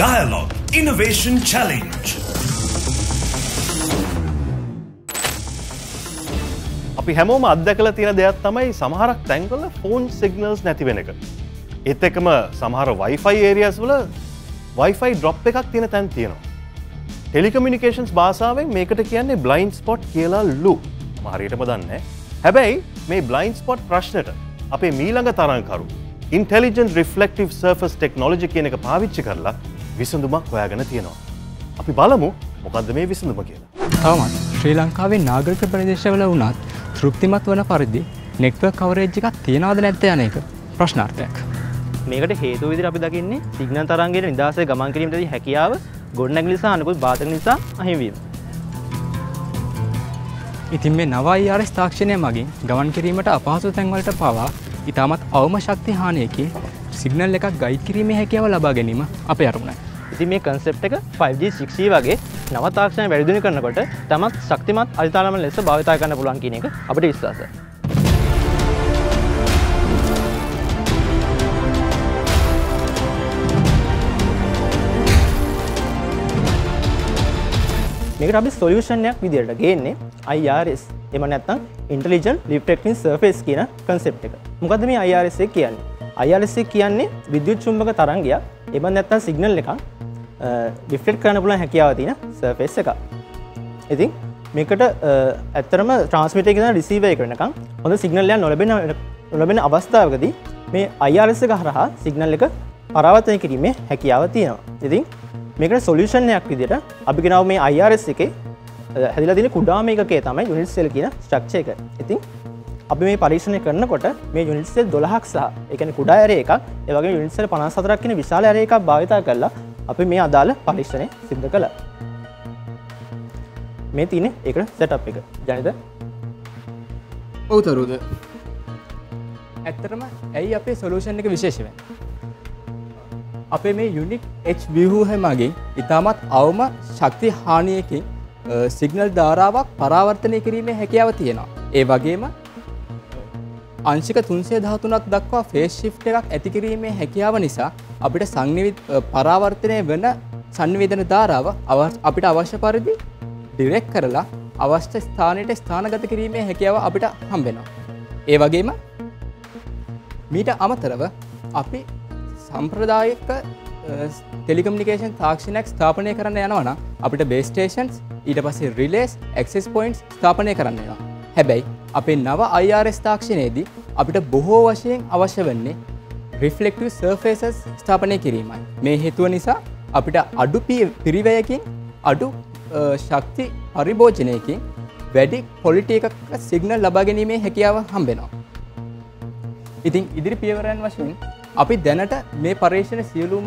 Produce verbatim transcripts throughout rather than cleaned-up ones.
Dialogue Innovation Challenge. අපි හැමෝම අත්දැකලා තියෙන දෙයක් තමයි සමහරක් තැන්වල ෆෝන් සිග්නල්ස් නැති වෙන එක. ඒත් එක්කම සමහර Wi-Fi areas වල Wi-Fi drop එකක් තියෙන තැන් තියෙනවා. ටෙලිකමියුනිකේෂන්ස් භාෂාවෙන් මේකට කියන්නේ blind spot කියලා ලු. මම හරියටම දන්නේ නැහැ. හැබැයි මේ blind spot ප්‍රශ්නෙට අපේ මීළඟ තරංගකරු Intelligent Reflective Surface Technology කියන එක පාවිච්චි කරලා විසඳුමක් හොයාගෙන තියෙනවා. අපි බලමු මොකද්ද මේ විසඳුම කියලා. තවමත් ශ්‍රී ලංකාවේ නාගරික ප්‍රදේශවල වුණත් තෘප්තිමත් වන පරිදි network coverage එකක් තියනවද නැද්ද යන එක ප්‍රශ්නාර්ථයක්. මේකට හේතුව විදිහට අපි දකින්නේ සිග්නල් තරංගයේ නිදාසය ගමන් කිරීමේදී හැකියාව ගොඩනැගිලි නිසා අනුකූල බාධක නිසා අහිමි වීම. ඉතින් මේ නව I R S තාක්ෂණය මගින් ගමන් කිරීමට අපහසු තැන් වලට පවා ඉතාමත් අවම ශක්ති හානියකින් සිග්නල් එකක් ගයිඩ් කිරීමේ හැකියාව ලබා ගැනීම අපේ අරමුණයි. ඉතින් මේ concept එක five G six G වගේ නව තාක්ෂණය වැඩිදියුණු කරනකොට තමත් ශක්තිමත් අධිතාලමන ලෙස භාවිත කරන්න පුළුවන් කියන එක අපිට විශ්වාසයි. මේකට අපි solution එකක් විදියට ගේන්නේ I R S එහෙම නැත්නම් Intelligent Reflective Surface කියන concept එක. මොකද්ද මේ I R S එක කියන්නේ? I R S එක කියන්නේ විද්‍යුත් චුම්බක තරංගයක් එහෙම නැත්නම් signal එකක් reflect කරන්න පුළුවන් හැකියාව තියෙන surface එකක්. ඉතින් මේකට ඇත්තටම transmitter එකෙන් receiver එකට යනකම් හොඳ signal එකක් නොලැබෙන නොලැබෙන අවස්ථාවකදී මේ I R S එක හරහා signal එක පරාවර්තනය කිරීමේ හැකියාව තියෙනවා. ඉතින් මේකට solution එකක් විදිහට අපි කියනවා මේ I R S එකේ හැදිලා තියෙන කුඩාම එකකේ තමයි unit cell කියන structure එක. ඉතින් අපි මේ පරීක්ෂණය කරනකොට මේ unit cell දොළහක් සහ ඒ කියන්නේ කුඩා array එකක්, ඒ වගේම unit cell පනස් හතරක් කියන විශාල array එකක් භාවිත කරලා අපි මේ අදාළ පරීක්ෂණය සිදු කළා. මේ තියෙන්නේ ඒකට setup එක. ජනිත. ඔව් තරුද. ඇත්තටම ඇයි අපේ solution එක විශේෂ වෙන්නේ? අපේ මේ යුනික් H V U හැමගේ ඉතාමත් අවම ශක්ති හානියකින් සිග්නල් ධාරාවක් පරාවර්තනය කිරීමේ හැකියාව තියෙනවා. ඒ වගේම අංශික තුන්සිය දහතුනක් දක්වා ෆේස් shift එකක් ඇති කිරීමේ හැකියාව නිසා අපිට සංනිවිද පරාවර්තනය වෙන සංවේදන ධාරාව අපිට අවශ්‍ය පරිදි ඩිරෙක්ට් කරලා අවශ්‍ය ස්ථානයට ස්ථානගත කිරීමේ හැකියාව අපිට හම්බ වෙනවා. ඒ වගේම මීට අමතරව අපි සම්ප්‍රදායික ටෙලිකමියුනිකේෂන් තාක්ෂණයක් ස්ථාපනය කරන්න යනවා නම් අපිට බේස් ස්ටේෂන්ස් ඊට පස්සේ රිලේස් ඇක්සස් පොයින්ට්ස් ස්ථාපනය කරන්න වෙනවා. හැබැයි අපේ නව I R S තාක්ෂණයේදී අපිට බොහෝ වශයෙන් අවශ්‍ය වෙන්නේ රිෆ්ලෙක්ටිව් සර්ෆේසස් ස්ථාපනය කිරීමයි. මේ හේතුව නිසා අපිට අඩු පිරිවැයකින් අඩු ශක්ති පරිභෝජනයකින් වැඩි ක්වොලිටි එකක සිග්නල් ලබා ගැනීමේ හැකියාව හම්බ වෙනවා. ඉතින් ඉදිරි පියවරයන් වශයෙන් අපි දැනට මේ පරීක්ෂණ සියලුම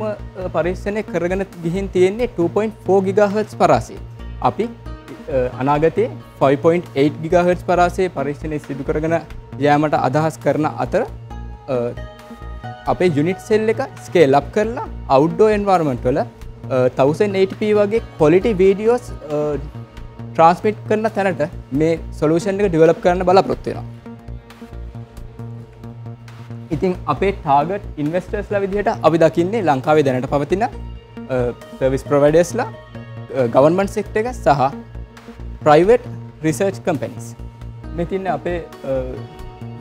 පරීක්ෂණය කරගෙන ගිහින් තියෙන්නේ two point four gigahertz පරාසයේ. අපි අනාගතයේ five point eight gigahertz පරාසයේ පරීක්ෂණය සිදු කරගෙන යෑමට අදහස් කරන අතර අපේ යුනිට් සෙල් එක ස්කේල් අප් කරලා outdoor environment වල ten eighty p වගේ quality videos transmit කරන තැනට මේ solution එක develop කරන්න බලාපොරොත්තු වෙනවා. ඉතින් අපේ ටාගට් ඉන්වෙස්ටර්ස්ලා විදිහට අපි දකින්නේ ලංකාවේ දැනට පවතින සර්විස් ප්‍රොවයිඩර්ස්ලා, ගවර්න්මන්ට් සෙක්ටර් එක සහ ප්‍රයිවට් රිසර්ච් කම්පැනිස්. මේ තින්නේ අපේ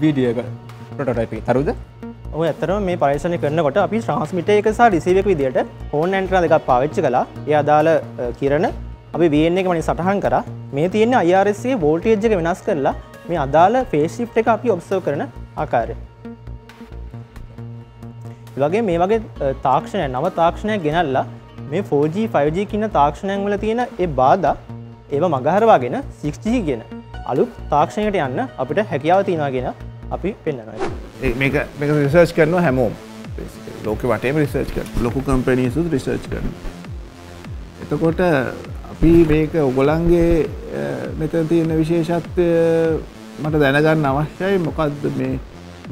වීඩියෝ එක ප්‍රොටෝටයිප් එක. තරුද? ඔය ඇත්තටම මේ පරීක්ෂණය කරනකොට අපි ට්‍රාන්ස්මිටර් එක සහ රිසීවර් එක විදිහට ෆෝන් ඇන්ටනා දෙකක් පාවිච්චි කළා. ඒ අදාළ කිරණ අපි V N N එක මනින් සටහන් කරා. මේ තින්නේ I R S එකේ වෝල්ටේජ් එක වෙනස් කරලා මේ අදාළ ෆේස් ෂිෆ්ට් එක අපි ඔබ්සර්ව් කරන ආකාරය. වගේ මේ වගේ තාක්ෂණය නව තාක්ෂණයක් ගෙනල්ලා මේ four G five G කියන තාක්ෂණයන් වල තියෙන ඒ බාධා ඒව මගහරවාගෙන six G කියන අලුත් තාක්ෂණයකට යන්න අපිට හැකියාව තියනවා කියන අපි පෙන්නනවා. මේක මේක රිසර්ච් කරනවා හැමෝම. බේසිකලි ලෝකෙ වටේම රිසර්ච් කරනවා. ලොකු කම්පැනිස් උත් රිසර්ච් කරනවා. එතකොට අපි මේක ඔයගොල්ලන්ගේ මෙතන තියෙන විශේෂත්වය මට දැනගන්න අවශ්‍යයි. මොකද්ද මේ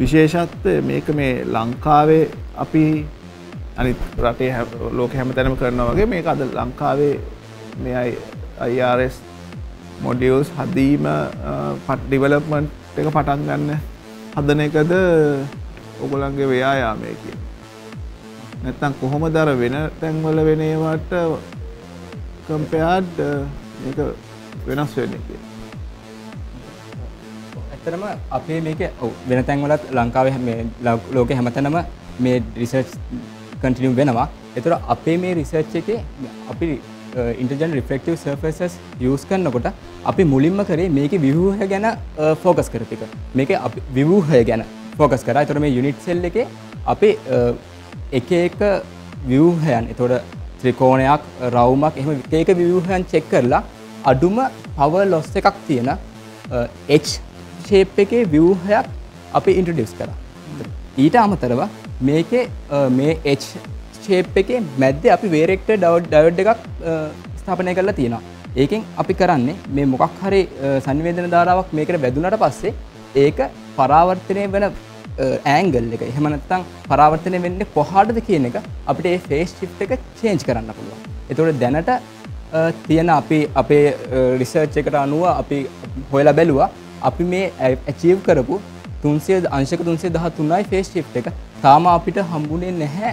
විශේෂත්වය? මේක මේ ලංකාවේ අපි අනිත් රටේ ලෝකෙ හැමතැනම කරනවා වගේ මේක අද ලංකාවේ මේ I R S modules හදීම development එක පටන් ගන්න හදන එකද ඔයගොල්ලන්ගේ ව්‍යායාමය කියන්නේ? නැත්තම් කොහොමද අර වෙන තැන් වල වෙන ඒවාට compared මේක වෙනස් වෙන්නේ කියලා. ඇත්තටම අපේ මේක වෙන තැන් වලත් ලංකාවේ මේ ලෝකේ හැමතැනම මේ රිසර්ච් කන්ටිනියු වෙනවා. ඒතර අපේ මේ රිසර්ච් එකේ අපි ඉන්ටර්ජන් රිෆ්ලෙක්ටිව් සර්ෆේසස් යූස් කරනකොට අපි මුලින්ම කරේ මේකේ ව්‍යුහය ගැන ફોකස් කරපිට. මේකේ අපි ව්‍යුහය ගැන ફોකස් කරා. ඒතර මේ යුනිට් සෙල් එකේ අපි එක එක ව්‍යුහයන් ඒතර ත්‍රිකෝණයක් රවුමක් එහෙම එක එක ව්‍යුහයන් චෙක් කරලා අඩුම පවර් ලොස් එකක් තියෙන H shape එකේ ව්‍යුහයක් අපි ඉන්ට්‍රොඩියුස් කරා. ඊට අමතරව මේකේ මේ H shape එකේ මැද්දේ අපි වේරෙක්ටර් ඩයෝඩ් එකක් ස්ථාපනය කරලා තියෙනවා. ඒකෙන් අපි කරන්නේ මේ මොකක් හරි සංවේදන ධාරාවක් මේකට වැදුනට පස්සේ ඒක පරාවර්තනය වෙන ඇන්ගල් එක එහෙම නැත්නම් පරාවර්තනය වෙන්නේ කොහාටද කියන එක අපිට ඒ ෆේස් shift එක change කරන්න පුළුවන්. ඒතකොට දැනට තියෙන අපි අපේ රිසර්ච් එකට අනුව අපි හොයලා බැලුවා අපි මේ achieve කරපු තුන්සිය අංශක තුන්සිය දහතුනයි ෆේස් shift එක තාම අපිට හම්බුනේ නැහැ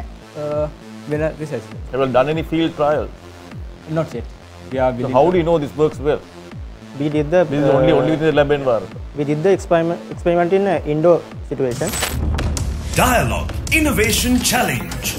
වෙන රිසර්ච් එකේ. Have you done any field trial? Not yet. Yeah, so how do you know this works well? We did the this is only only within the lab environment. We did the experiment experiment in an indoor situation. Dialogue Innovation Challenge.